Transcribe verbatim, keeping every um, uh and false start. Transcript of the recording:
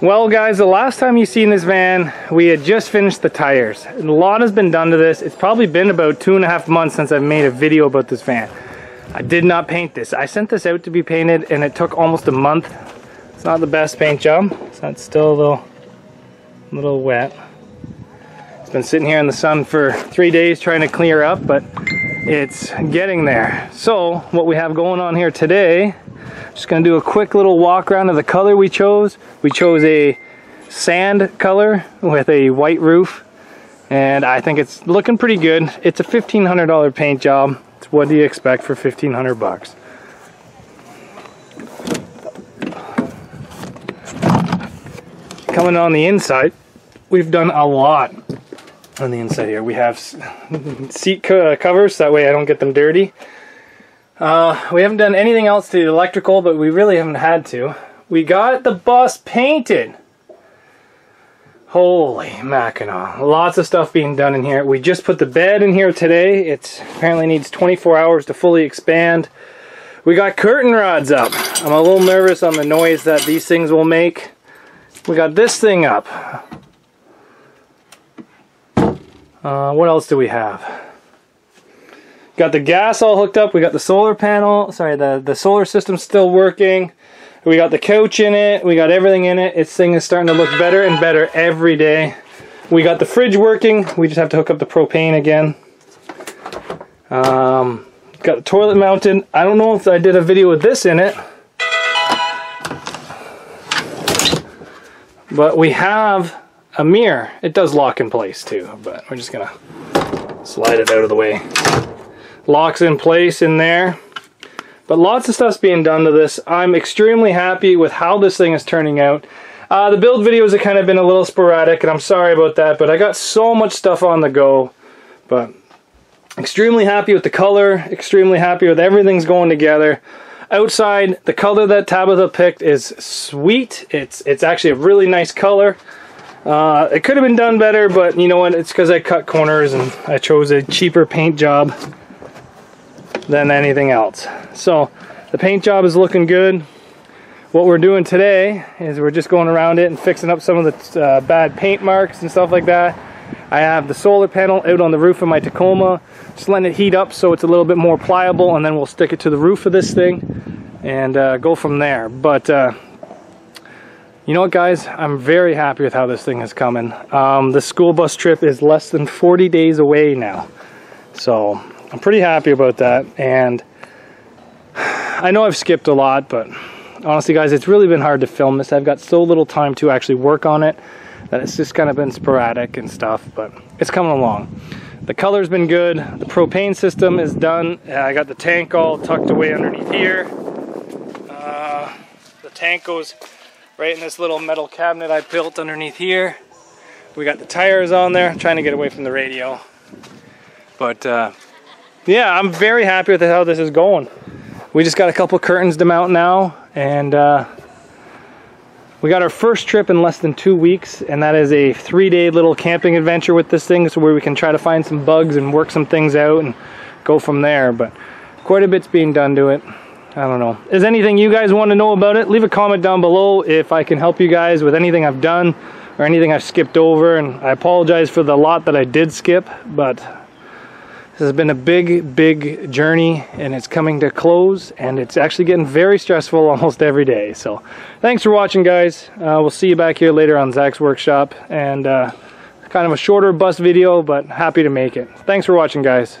Well guys, the last time you seen this van, we had just finished the tires. A lot has been done to this. It's probably been about two and a half months since I've made a video about this van. I did not paint this. I sent this out to be painted and it took almost a month. It's not the best paint job. It's not still a little, little wet. It's been sitting here in the sun for three days trying to clear up, but it's getting there. So what we have going on here today, just gonna do a quick little walk around of the color we chose. We chose a sand color with a white roof, and I think it's looking pretty good. It's a fifteen hundred dollar paint job. It's what do you expect for fifteen hundred bucks? Coming on the inside, we've done a lot on the inside here. We have seat co covers, that way I don't get them dirty. Uh, we haven't done anything else to the electrical, but we really haven't had to. We got the bus painted. Holy Mackinac. Lots of stuff being done in here. We just put the bed in here today. It apparently needs twenty-four hours to fully expand. We got curtain rods up. I'm a little nervous on the noise that these things will make. We got this thing up. Uh, what else do we have? Got the gas all hooked up. We got the solar panel, sorry, the, the solar system still working. We got the couch in it. We got everything in it. This thing is starting to look better and better every day. We got the fridge working. We just have to hook up the propane again. Um, got the toilet mounted. I don't know if I did a video with this in it, but we have a mirror. It does lock in place too, but we're just gonna slide it out of the way. Locks in place in there, but lots of stuff's being done to this. I'm extremely happy with how this thing is turning out. Uh, the build videos have kind of been a little sporadic, and I'm sorry about that, but I got so much stuff on the go. But extremely happy with the color, extremely happy with everything's going together. Outside, the color that Tabitha picked is sweet. It's, it's actually a really nice color. Uh, it could have been done better, but you know what? It's because I cut corners and I chose a cheaper paint job than anything else. So the paint job is looking good. What we're doing today is we're just going around it and fixing up some of the uh, bad paint marks and stuff like that. I have the solar panel out on the roof of my Tacoma, just letting it heat up so it's a little bit more pliable, and then we'll stick it to the roof of this thing and uh, go from there. But uh, you know what guys, I'm very happy with how this thing is coming. Um, the school bus trip is less than forty days away now, so I'm pretty happy about that. And I know I've skipped a lot, but honestly guys, it's really been hard to film this. I've got so little time to actually work on it that it's just kind of been sporadic and stuff, but it's coming along. The color's been good. The propane system is done. I got the tank all tucked away underneath here. Uh, the tank goes right in this little metal cabinet I built underneath here. We got the tires on there, trying to get away from the radio. But uh, yeah, I'm very happy with how this is going. We just got a couple curtains to mount now, and uh, we got our first trip in less than two weeks, and that is a three-day little camping adventure with this thing, so where we can try to find some bugs and work some things out and go from there. But quite a bit's being done to it. I don't know. Is anything you guys want to know about it? Leave a comment down below if I can help you guys with anything I've done or anything I've skipped over, and I apologize for the lot that I did skip, but this has been a big, big journey, and it's coming to a close, and it's actually getting very stressful almost every day. So thanks for watching, guys. Uh, we'll see you back here later on Zach's workshop, and uh, kind of a shorter bus video, but happy to make it. Thanks for watching, guys.